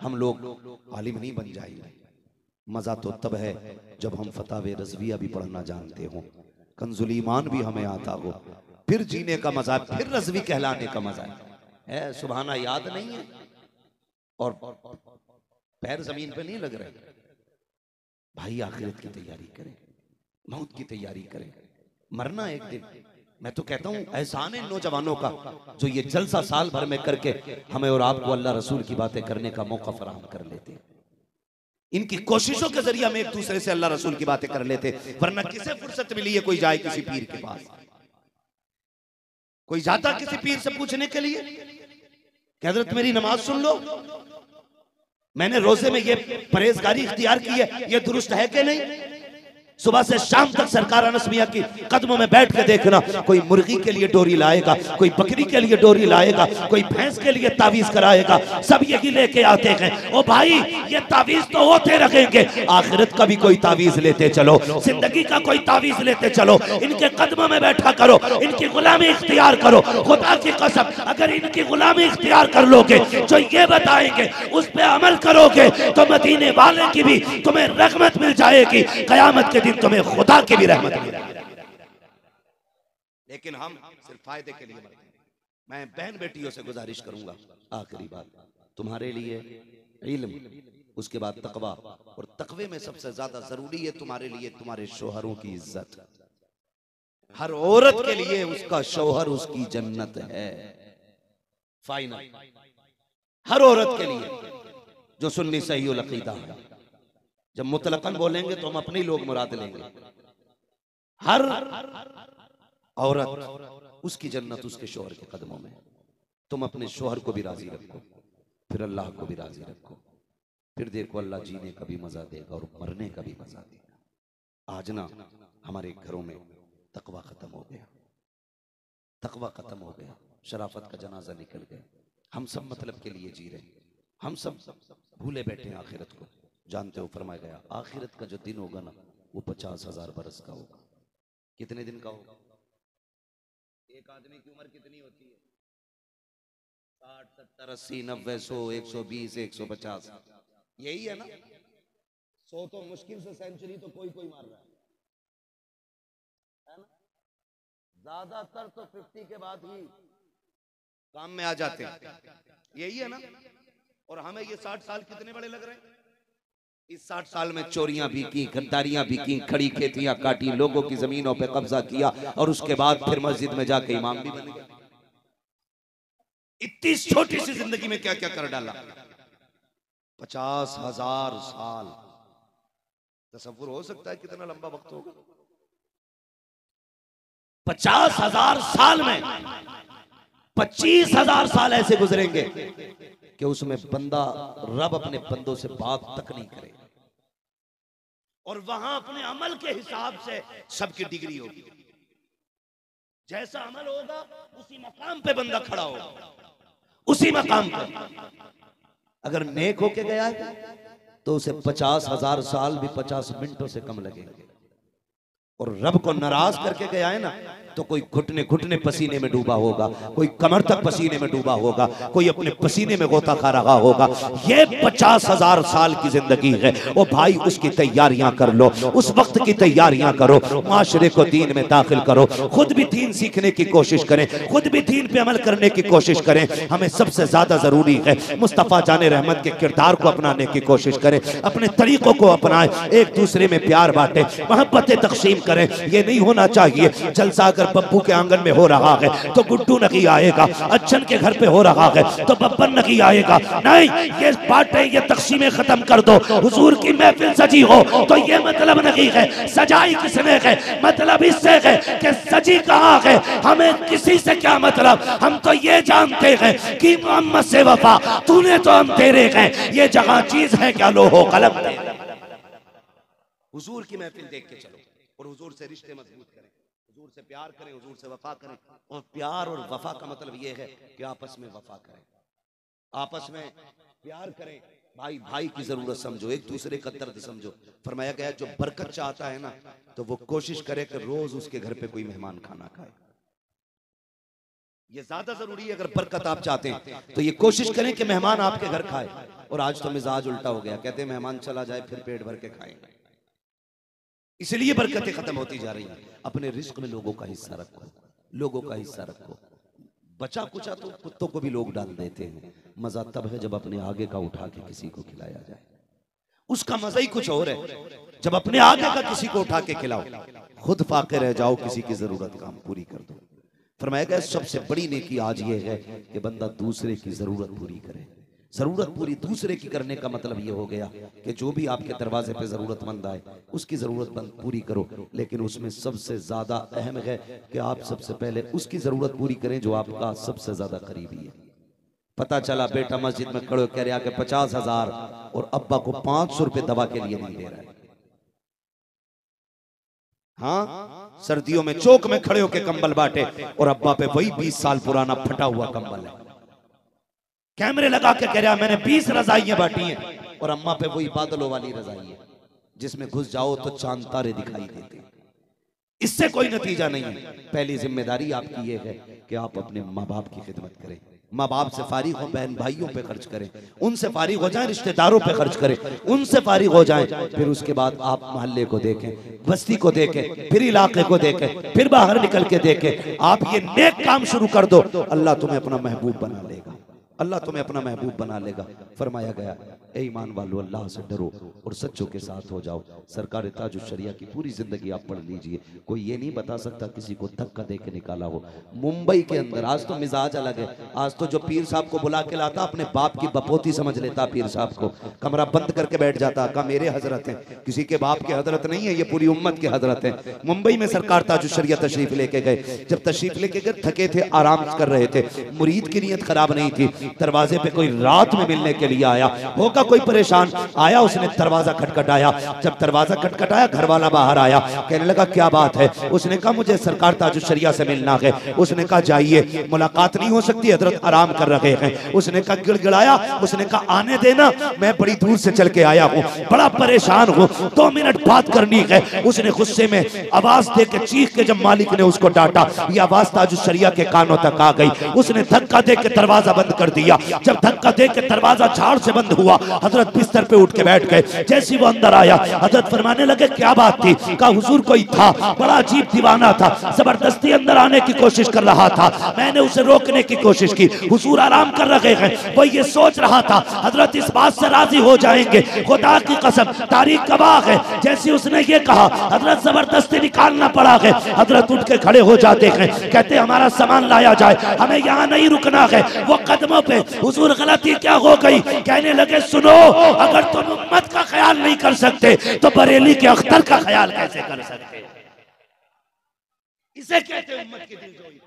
हम लोग आलिम नहीं बन जाएंगे। मजा तो तब है जब हम फतावे रज़विया भी पढ़ना जानते हो, कंजुल ईमान भी हमें आता हो, फिर जीने का मजा, फिर रज़वी कहलाने का मजा है। सुभाना याद नहीं है और पैर जमीन पे नहीं लग रहे। भाई आखिरत की तैयारी करें, मौत की तैयारी करें, मरना एक दिन। मैं तो कहता हूँ एहसान है नौजवानों का जो ये जलसा साल भर में करके हमें और आपको अल्लाह रसूल की बातें करने का मौका फराहम कर लेते हैं। इनकी कोशिशों के जरिए हम एक दूसरे से अल्लाह रसूल की बातें कर लेते, वरना किसे फुर्सत मिली है कोई जाए किसी पीर के पास, कोई जाता किसी पीर से पूछने के लिए कि हजरत मेरी नमाज सुन लो, मैंने रोजे में ये परहेजगारी इख्तियार की है, ये दुरुस्त है कि नहीं। सुबह से शाम तक सरकार अनस मियां की कदमों में बैठ के देखना, कोई मुर्गी के लिए डोरी लाएगा, कोई बकरी के लिए डोरी लाएगा, कोई भैंस के लिए तावीज कराएगा, सब यही लेके आते हैं। ओ भाई ये तावीज तो होते रहेंगे, आखिरत का भी कोई तावीज लेते चलो, जिंदगी का कोई तावीज लेते चलो। इनके कदमों में बैठा करो, इनकी गुलामी इख्तियार करो। खुदा की कसम अगर इनकी गुलामी इख्तियार कर लोगे, जो ये बताएंगे उस पर अमल करोगे तो मदीने वाले की भी तुम्हें रहमत मिल जाएगी, कयामत के दिन तुम्हें खुदा की भी रहमत मिल जाएगी। लेकिन हम सिर्फ फायदे के लिए। मैं बहन बेटियों से गुजारिश करूंगा, आखिरी बात तुम्हारे लिए इल्म, उसके बाद तकवा, और तकवे में सबसे ज्यादा जरूरी है तुम्हारे लिए तुम्हारे शोहरों की इज्जत। हर औरत के लिए उसका शोहर उसकी जन्नत है, फाइनल। हर औरत के लिए जो सुन्नी सही अकीदा है, जब मुतलकन बोलेंगे तो हम अपने लोग मुराद लेंगे। हर औरत उसकी जन्नत उसके शोहर के कदमों में। तुम अपने शोहर को भी राजी रखो, फिर अल्लाह को भी राजी रखो, फिर देखो अल्लाह जीने का भी मजा देगा और मरने का भी मजा देगा। आज ना हमारे घरों में तकवा खत्म हो गया, तकवा खत्म हो गया, शराफत का जनाजा निकल गया। हम सब मतलब के लिए जी रहे हैं, हम सब भूले बैठे हैं आखिरत को। जानते हो फरमाया गया आखिरत का जो दिन होगा ना वो पचास हजार बरस का होगा। कितने दिन का होगा? एक आदमी की उम्र कितनी होती है? साठ सत्तर अस्सी नब्बे सौ एक सौ बीस एक सौ पचास, यही है ना। सौ तो मुश्किल से सेंचुरी तो कोई कोई मार रहा है ना, ज्यादातर तो फिफ्टी के बाद ही काम में आ जाते हैं, यही है ना। और हमें ये साठ साल कितने बड़े लग रहे हैं। इस साठ साल में चोरियां भी की, गद्दारियां भी की, खड़ी खेतियां काटी, लोगों की जमीनों पे कब्जा किया और उसके बाद फिर मस्जिद में जाके इमाम भी बन गया। इतनी छोटी सी जिंदगी में क्या क्या कर डाला। पचास हजार साल तसव्वुर हो सकता है कितना लंबा वक्त होगा। पचास हजार साल में पच्चीस हजार साल ऐसे गुजरेंगे कि उसमें बंदा रब अपने बंदों से बात तक नहीं करेगा, और वहां अपने अमल के हिसाब से सबकी डिग्री होगी। जैसा अमल होगा उसी मकाम पे बंदा खड़ा होगा, उसी मकाम पर। अगर नेक होके गया है तो उसे पचास हजार साल भी पचास मिनटों से कम लगेगा, और रब को नाराज करके गया है ना तो कोई घुटने घुटने पसीने में डूबा होगा, कोई कमर तक पसीने में डूबा होगा, कोई अपने पसीने में गोता खा रहा होगा। ये पचास हजार साल की जिंदगी है। ओ भाई, उसकी तैयारियां कर लो, उस वक्त की तैयारियां करो, माशरे को दीन में दाखिल करो, खुद भी दीन सीखने की कोशिश करें, खुद भी दीन पे अमल करने की कोशिश करें। हमें सबसे ज्यादा जरूरी है मुस्तफ़ा जाने रहमत के किरदार को अपनाने की कोशिश करें, अपने तरीकों को अपनाएं, एक दूसरे में प्यार बांटें, मोहब्बतें तकसीम करें। ये नहीं होना चाहिए जलसा अगर पप्पू के आंगन में हो रहा है तो गुड्डू नहीं आएगा, अच्छन के घर पे हो रहा है तो बब्बन नहीं आएगा। नहीं, ये बातें, ये तकसीमें खत्म कर दो। हुजूर की महफिल सजी हो तो ये मतलब नहीं है सजाई किसने है, मतलब इससे है कि सजी कहाँ है, हमें किसी से क्या मतलब। हम तो ये जानते हैं कि मोहम्मद से वफा तूने तो हम तेरे हैं, ये जहाँ चीज है क्या लो हो कलम। हुजूर की महफिल देख के चलो और हुजूर से रिश्ते मजबूत करें, हुजूर से प्यार करें, हुजूर से वफा करें। और प्यार और वफा का मतलब यह है कि आपस में वफा करें, आपस में प्यार करें। भाई भाई की जरूरत समझो, एक दूसरे का दर्द समझो। फरमाया गया जो बरकत चाहता है ना तो वो कोशिश करे कि रोज उसके घर पे कोई मेहमान खाना खाए। ये ज्यादा जरूरी है। अगर बरकत आप चाहते हैं तो ये कोशिश करें कि मेहमान आपके घर खाए। और आज तो मिजाज उल्टा हो गया, कहते हैं मेहमान चला जाए फिर पेट भर के खाएंगे, इसलिए बरकतें खत्म होती जा रही हैं। अपने रिस्क में लोगों का हिस्सा रखो, लोगों का हिस्सा रखो। बचा कुचा तो कुत्तों को भी लोग डाल देते हैं। मजा तब है जब अपने आगे का उठा के किसी को खिलाया जाए, उसका मजा ही कुछ और है। जब अपने आगे का किसी को उठा के खिलाओ, खुद फाके रह जाओ, किसी की जरूरत काम पूरी कर दो। फरमाया गया सबसे बड़ी नेकी आज ये है कि बंदा दूसरे की जरूरत पूरी करे। जरूरत पूरी दूसरे की करने का मतलब ये हो गया कि जो भी आपके दरवाजे पे जरूरतमंद आए उसकी जरूरतमंद पूरी करो, लेकिन उसमें सबसे ज्यादा अहम है कि आप सबसे पहले उसकी जरूरत पूरी करें जो आपका सबसे ज्यादा करीबी है। पता चला बेटा मस्जिद में खड़े कह रहा कि पचास हजार और अब्बा को पांच सौ रुपए दवा के लिए नहीं दे रहा है। हाँ, सर्दियों में चौक में खड़े होकर कंबल बांटे और अब्बा पे वही बीस साल पुराना फटा हुआ कंबल है। कैमरे लगा के कह रहा मैंने बीस रजाइयां बांटी हैं और अम्मा पे वही बादलों वाली रजाई है जिसमें घुस जाओ तो चांद तारे दिखाई देते। इससे कोई नतीजा नहीं है। पहली जिम्मेदारी आपकी यह है कि आप अपने माँ बाप की खिदमत करें। माँ बाप से फारिग हो, बहन भाइयों पे खर्च करें, उनसे फारिग हो जाएं, रिश्तेदारों पे खर्च करें, उनसे फारिग हो जाएं। फिर उसके बाद आप मोहल्ले को देखें, बस्ती को देखें, फिर इलाके को देखें, फिर बाहर निकल के देखें। आप ये नेक काम शुरू कर दो, अल्लाह तुम्हें अपना महबूब बना लेगा, अल्लाह तुम्हें अपना महबूब बना लेगा। फरमाया गया ए ईमान वालों, अल्लाह से डरो और सच्चों के साथ हो जाओ। सरकार ताजुशरिया की पूरी जिंदगी आप पढ़ लीजिए, कोई ये नहीं बता सकता किसी को धक्का दे के निकाला हो। मुंबई के अंदर आज तो मिजाज अलग है। आज तो जो पीर साहब को बुला के लाता अपने बाप की बपोती समझ लेता, पीर साहब को कमरा बंद करके बैठ जाता। कहा मेरे हजरत हैं, किसी के बाप के हजरत नहीं है, ये पूरी उम्मत के हजरत हैं। मुंबई में सरकार ताजुशरिया तशरीफ लेके गए। जब तशरीफ लेके गए थके थे, आराम कर रहे थे, मुरीद की नीयत खराब नहीं थी। दरवाजे पे कोई रात में मिलने के लिए आया होगा, कोई परेशान आया, उसने दरवाजा खटखटाया। जब दरवाजा खटखटाया घरवाला बाहर आया, कहने लगा क्या बात है। उसने कहा मुझे सरकार ताजुशरिया से मिलना है। उसने कहा जाइए, मुलाकात नहीं हो सकती, हजरत आराम कर रहे हैं। उसने कहा गिड़गिड़ाया, उसने कहा आने देना, मैं बड़ी दूर से चल के आया हूँ, बड़ा परेशान हूँ, दो मिनट बात करनी है। उसने गुस्से में आवाज दे के चीख के जब मालिक ने उसको डांटा, यह आवाज ताजुशरिया के कानों तक आ गई। उसने धक्का दे के दरवाजा बंद कर दिया। जब धक्का दे के दरवाजा झाड़ से बंद हुआ, हजरत बिस्तर पे उठ के बैठ गए। जैसे वो अंदर आया, हजरत फरमाने लगे क्या बात थी। कहा हुजूर कोई था, बड़ा अजीब दीवाना था, जबरदस्ती अंदर आने की कोशिश कर रहा था, मैंने उसे रोकने की कोशिश की। हुजूर आराम कर रहे हैं, वो ये सोच रहा था हजरत इस बात से राजी हो जाएंगे। खुदा की कसम तारीख गवाह है, जैसे उसने ये कहा हजरत जबरदस्ती निकालना पड़ा है। हजरत उठ के खड़े हो जाते हैं, कहते हमारा सामान लाया जाए, हमें यहाँ नहीं रुकना है। वो कदमों पे हुजूर गलती क्या हो गई, कहने लगे सुन सुनो, अगर तुम उम्मत का ख्याल नहीं कर सकते तो बरेली के अख्तर का ख्याल कैसे कर सकते? इसे कहते हैं उम्मत की दिलजोई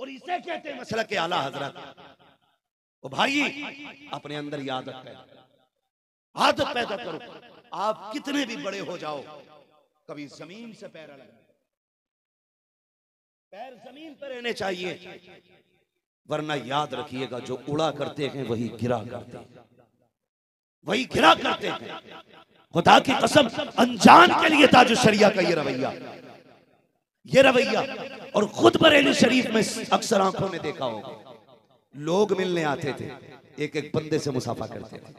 और इसे कहते हैं मसलक के आला हजरत। ओ भाई, अपने अंदर ये आदत पैदा आदत पैदा करो। आप कितने भी बड़े हो जाओ, कभी जमीन से पैर अलग, पैर जमीन पर रहने चाहिए, वरना याद रखिएगा जो उड़ा करते हैं वही गिरा करते हैं, वही गिरा करते हैं। खुदा की कसम, अनजान के लिए ताजुशरिया का ये रवैया, ये रवैया। और खुद बरेली शरीफ में अक्सर आंखों में देखा होगा, लोग मिलने आते थे, एक एक बंदे से मुसाफा करते थे,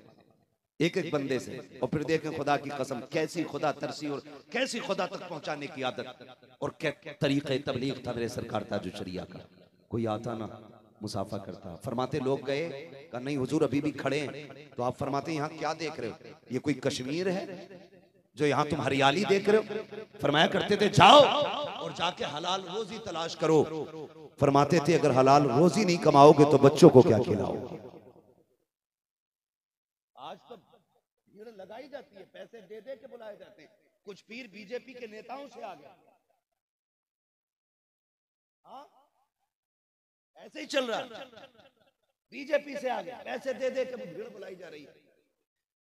एक एक बंदे से। और फिर देखें खुदा की कसम कैसी खुदा तरसी और कैसी खुदा तक पहुंचाने की आदत और क्या तरीके तबलीग था मेरे सरकार ताजुशरिया का। कोई आता ना, मुसाफा करता। फरमाते लोग गए, कहा नहीं हुजूर अभी भी खड़े हैं। तो आप फरमाते यहाँ क्या देख रहे हो, ये कोई कश्मीर है जो यहाँ तुम हरियाली देख रहे हो? फरमाया करते थे जाओ और जाके हलाल रोजी तलाश करो। फरमाते थे अगर हलाल रोजी नहीं कमाओगे तो बच्चों को क्या खिलाओगे? आज तो भीड़ लगाई जाती है, पैसे दे दे के बुलाए जाते हैं। कुछ पीर बीजेपी के नेताओं से आ गया, हाँ ऐसे ही चल रहा है, बीजेपी से आ गया, पैसे दे दे के भीड़ बुलाई जा रही है।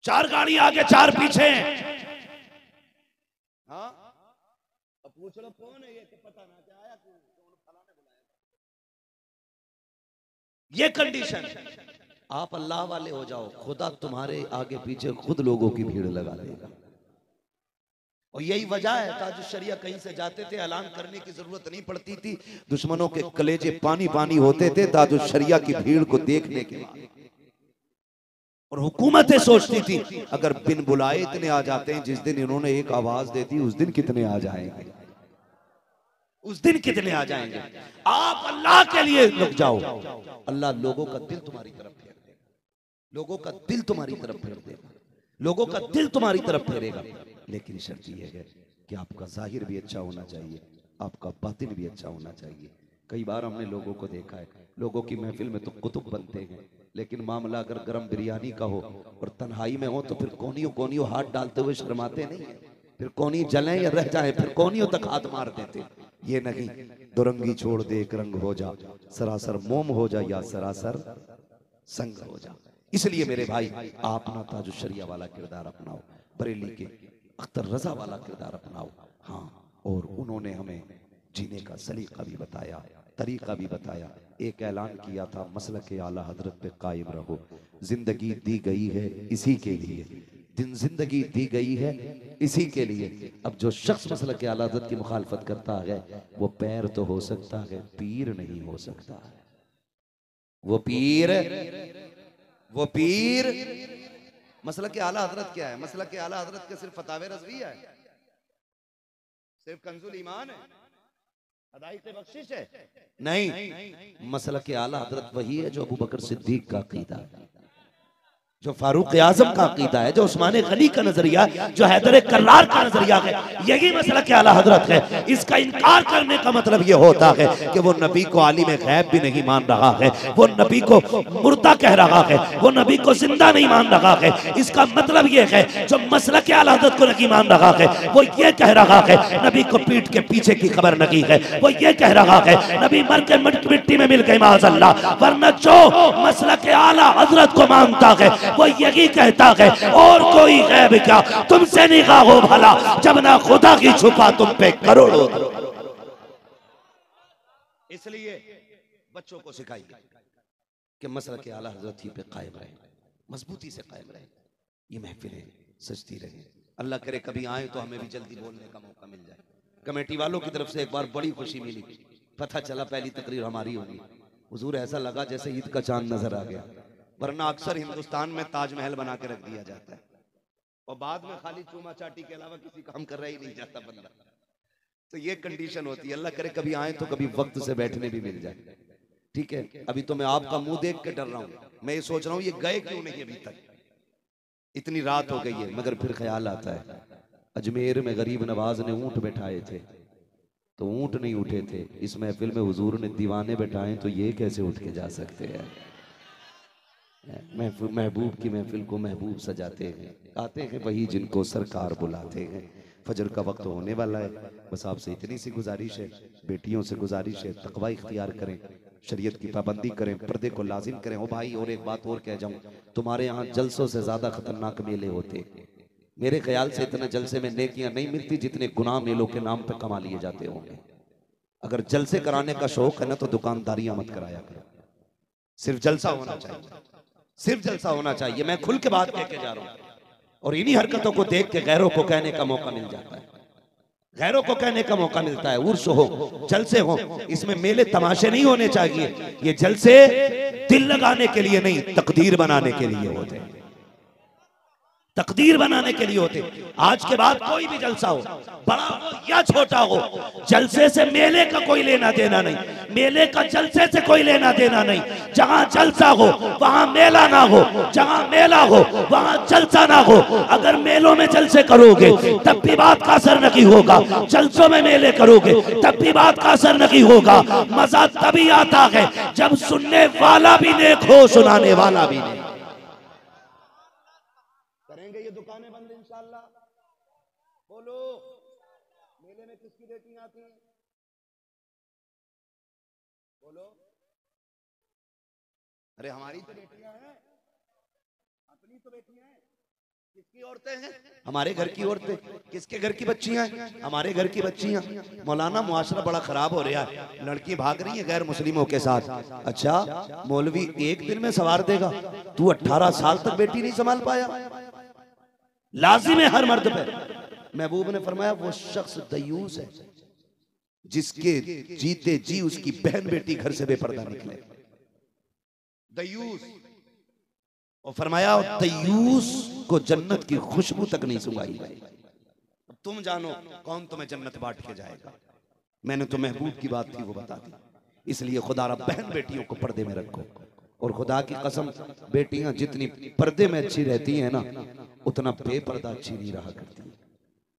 चार गाड़ी आगे चार पीछे, हाँ अब पूछ लो कौन है ये, पता ना क्या आया बुलाया। ये कंडीशन। आप अल्लाह वाले हो जाओ, खुदा तुम्हारे आगे पीछे खुद लोगों की भीड़ लगा लेगा। और यही वजह है ताजुशरिया कहीं से जाते थे, ऐलान करने की जरूरत नहीं पड़ती थी, दुश्मनों के कलेजे पानी पानी होते थे ताजुशरिया की भीड़ को देखने के बाद। और हुकूमतें सोचती थी अगर बिन बुलाए इतने आ जाते हैं, जिस दिन इन्होंने एक आवाज दे दी उस दिन कितने आ जाएंगे, उस दिन कितने आ जाएंगे। आप अल्लाह के लिए लग जाओ, अल्लाह लोगों का दिल तुम्हारी तरफ फेर देगा, लोगों का दिल तुम्हारी तरफ फेर देगा, लोगों का दिल तुम्हारी तरफ फेरेगा। लेकिन शर्त यह है कि आपका जाहिर भी अच्छा होना चाहिए, आपका बातिन भी अच्छा होना चाहिए। कई बार हमने लोगों को देखा है, लोगों की महफिल में तो कुतुब बनते हैं, लेकिन मामला अगर गर्म बिरयानी का हो और तन्हाई में हो तो फिर कोनियों कोनियों हाथ डालते हुए शर्माते नहीं है, फिर कोनी जलें या रह जाएं फिर कोनियों तक हाथ मार देते। ये नहीं, दो रंगी छोड़ दे एक रंग हो जा, सरासर मोम हो जा या सरासर संग हो जा। इसलिए मेरे भाई, आप ना ताजुशरिया वाला किरदार अपनाओ, बरेली के अख्तर रजा वाला किरदार अपनाओ। हाँ, और उन्होंने हमें जीने का सलीका भी बताया, तरीका भी बताया। एक ऐलान किया था मसलक आला हजरत पे कायम रहो, जिंदगी दी गई है इसी के लिए, दिन जिंदगी दी गई है इसी के लिए। अब जो शख्स मसलक के आला हजरत की मुखालफत करता है वो पैर तो हो सकता है, पीर नहीं हो सकता है। वो पीर, वो पीर मसलक के आला हजरत क्या है? मसलक के आला हजरत के सिर्फ फतावे रज़विया है, सिर्फ कंजुल ईमान है, अदायत बख्शिश है? नहीं, मसलक के आला हजरत वही है जो अबू बकर सिद्दीक का अकीदा है, जो फारूक आजम का अकीदा है, जो उस्मान गनी का नजरिया, जो हैदर करार का नजरिया है, यही मसलक आला हजरत है। इसका इनकार करने का मतलब ये होता है कि वो नबी को आलिम गैब भी नहीं मान रहा है, वो नबी को मुर्दा कह रहा है, वो नबी को जिंदा नहीं मान रहा है। इसका मतलब ये है जो मसलक आला हजरत को नहीं मान रहा है वो ये कह रहा है नबी को पीठ के पीछे की खबर नहीं है, वो ये कह रहा है नबी मर के मिट्टी में मिल गए माअल्लाह। वरना जो मसलक आला हजरत को मानता है वो यही कहता है और कोई गैब क्या तुमसे निगाह हो भला, जब ना खुदा की छुपा तुम पे करोड़ों। इसलिए बच्चों को सिखाइए कि मसलक आला हजरत ही पे कायम रहे, मजबूती से कायम रहे। ये महफिलें सजती रहे, अल्लाह करे कभी आए तो हमें भी जल्दी बोलने का मौका मिल जाए। कमेटी वालों की तरफ से एक बार बड़ी खुशी मिली, पता चला पहली तकरीर हमारी होगी। हुजूर ऐसा लगा जैसे ईद का चांद नजर आ गया, वरना अक्सर हिंदुस्तान में ताजमहल बना के रख दिया जाता है और बाद में खाली चूमा चाटी के अलावा किसी काम कर रहा ही नहीं जाता बंदा। तो ये कंडीशन होती है, अल्लाह करे कभी आए तो कभी वक्त से बैठने भी मिल जाए। ठीक है, अभी तो मैं आपका मुंह देख के डर रहा हूँ, मैं ये सोच रहा हूँ ये गए क्यों नहीं अभी तक, इतनी रात हो गई है। मगर फिर ख्याल आता है अजमेर में गरीब नवाज ने ऊँट बैठाए थे तो ऊँट नहीं उठे थे, इस महफिल में हुजूर ने दीवाने बैठाए तो ये कैसे उठ के जा सकते हैं? महबूब की महफिल को महबूब सजाते हैं, आते हैं वही जिनको सरकार बुलाते हैं। फजर का वक्त होने वाला है, बस आपसे इतनी सी गुजारिश है, बेटियों से गुजारिश है, तकवा इख्तियार करें, शरीयत की पाबंदी करें, पर्दे को लाजिम करें। ओ भाई, और एक बात और कह जाऊँ, तुम्हारे यहाँ जलसों से ज़्यादा खतरनाक मेले होते। मेरे ख्याल से इतना जलसे में नेकियां नहीं मिलती जितने गुनाह मेलों के नाम पर कमा लिए जाते होंगे। अगर जलसे कराने का शौक है ना तो दुकानदारियां मत कराया करो। सिर्फ जलसा होना चाहिए, सिर्फ जलसा होना चाहिए। मैं खुल के बात कह के जा रहा हूँ, और इन्हीं हरकतों को देख के गैरों को कहने का मौका मिल जाता है, गैरों को कहने का मौका मिलता है। उर्स हो, जलसे हो, इसमें मेले तमाशे नहीं होने चाहिए। ये जलसे दिल लगाने के लिए नहीं, तकदीर बनाने के लिए होते हैं, तकदीर बनाने के लिए होते। आज के बाद कोई भी जलसा हो, बड़ा हो या छोटा हो, जलसे से मेले का कोई लेना देना नहीं, मेले का जलसे से कोई लेना देना नहीं। जहाँ जलसा हो वहाँ मेला ना हो, जहाँ मेला हो वहाँ जलसा ना हो। अगर मेलों में जलसे करोगे तब भी बात का असर नहीं होगा, जलसों में मेले करोगे तब भी बात का असर नहीं होगा। मजा तभी आता है जब सुनने वाला भी नेक हो, सुनाने वाला भी नेक। ये दुकानें बंद इंशाल्लाह। बोलो, मेले में किसकी रेटिंग आती है? बोलो। अरे हमारी तो बेटियां हैं, अपनी तो बेटियां हैं। किसकी औरतें हैं? हमारे घर की औरतें। किसके घर की बच्चियां हैं? हमारे घर की बच्चियां। मौलाना, मुआशरा बड़ा खराब हो रहा है, लड़की भाग रही है गैर मुस्लिमों के साथ। अच्छा, मौलवी एक दिन में संवार देगा? तू अट्ठारह साल तक बेटी नहीं संभाल पाया, लाजिम है हर मर्द पर। महबूब ने फरमाया, वो शख्स दयूस है जिसके जीते जी उसकी बहन बेटी घर से बेपर्दा निकले। दयूस। और फरमाया, दयूस को जन्नत की खुशबू तक नहीं सुंघाई। तुम जानो कौन तुम्हें जन्नत बांट के जाएगा। मैंने तो महबूब की बात थी वो बता दी। इसलिए खुदा रब बहन बेटियों को पर्दे में रखो। और खुदा की कसम, बेटियां जितनी पर्दे में अच्छी रहती हैं ना, उतना बेपर्दा अच्छी नहीं रहा करती,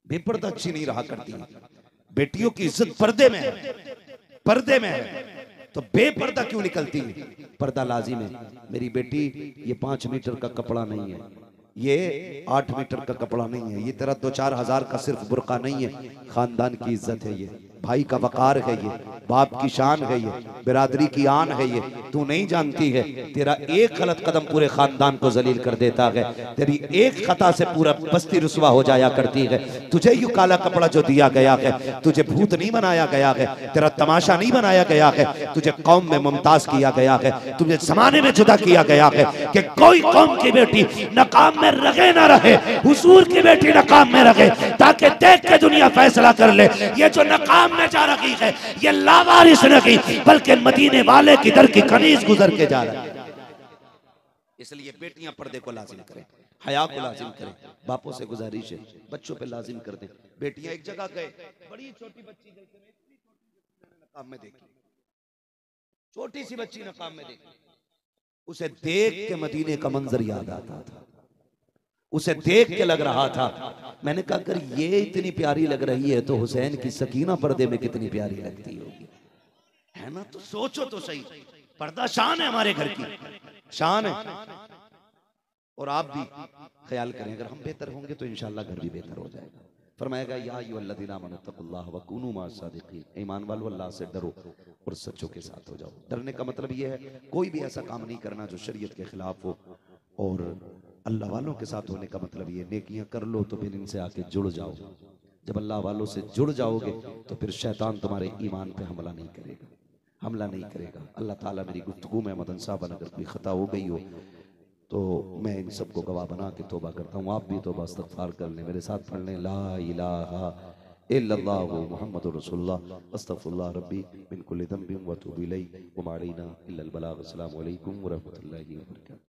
बेपर्दा अच्छी नहीं रहा करती। बेटियों की इज्जत पर्दे में है, पर्दे में है, तो बेपर्दा क्यों निकलती है? पर्दा लाजिम है। मेरी बेटी, ये पांच मीटर का कपड़ा नहीं है, ये आठ मीटर का कपड़ा नहीं है, ये तेरा दो चार हजार का सिर्फ बुरका नहीं है, खानदान की इज्जत है, ये भाई का वकार है, ये बाप की शान है, ये बिरादरी की आन है। ये तू नहीं जानती है, तेरा एक गलत कदम पूरे खानदान को जलील कर देता है, तेरी एक खता से पूरा बस्ती रुस्वा हो जाया करती है। तुझे यू काला कपड़ा जो दिया गया है, तुझे भूत नहीं बनाया गया है, तेरा तमाशा नहीं बनाया गया है, तुझे कौम में मुमताज किया गया है, तुझे जमाने में जुदा किया गया है कि कोई कौम की बेटी नकाम में रहे ना रहे, हुजूर की बेटी नकाम में रहे, ताकि देख के दुनिया फैसला कर ले ये जो नकाम में जा रही है ये लावारिस नहीं, बल्कि मदीने वाले की दर की कनीज गुजर के जा रहा है। इसलिए बेटियां पर्दे को लाजिम करें, हया को लाजिम करें। बापों से गुजारिश है, बच्चों पे लाजिम कर दें। बेटियां एक जगह गए, बड़ी छोटी बच्ची नकाब में देखी, छोटी सी बच्ची नकाब में देखी, उसे देख के मदीने का मंजर याद आता था, उसे देख के लग रहा था। मैंने कहा, अगर ये इतनी प्यारी लग रही है तो हुसैन की सकीना पर्दे में कितनी प्यारी लगती होगी, है ना? तो सोचो तो सही, पर्दा शान है, हमारे घर की शान है। और आप भी ख्याल करें, अगर हम बेहतर होंगे तो इंशाल्लाह घर भी बेहतर हो जाएगा। फरमाएगा, या अय्युहल्लज़ीना आमनू तक़ुल्लाह व कूनू माअस-सादिक़ीन, ईमान वालों अल्लाह से डरो और सच्चों के साथ हो जाओ। डरने का मतलब ये है, कोई भी ऐसा काम नहीं करना जो शरीयत के खिलाफ हो, और अल्लाह वालों के साथ होने का मतलब ये, नेकियां कर लो तो फिर इनसे आके जुड़ जाओ। जब अल्लाह वालों से जुड़ जाओगे तो फिर शैतान तुम्हारे ईमान पे हमला नहीं करेगा, हमला नहीं करेगा। अल्लाह ताला मेरी गुफ्तगू में मदन साहब अगर कोई खता हो गई हो तो मैं इन सबको गवाह बना के तोबा करता हूँ। आप भी तोबा इस्तगफार कर लें, मेरे साथ पढ़ लें, ला इलाहा इल्लल्लाह मुहम्मदुर रसूलुल्लाह, अस्तगफिरुल्लाह रब्बी मिन कुल्लि ज़ंबिन व अतूबु इलैह, व मा अलैना इल्ला अल बलाग। अस्सलामु अलैकुम व रहमतुल्लाहि व बरकातुहू।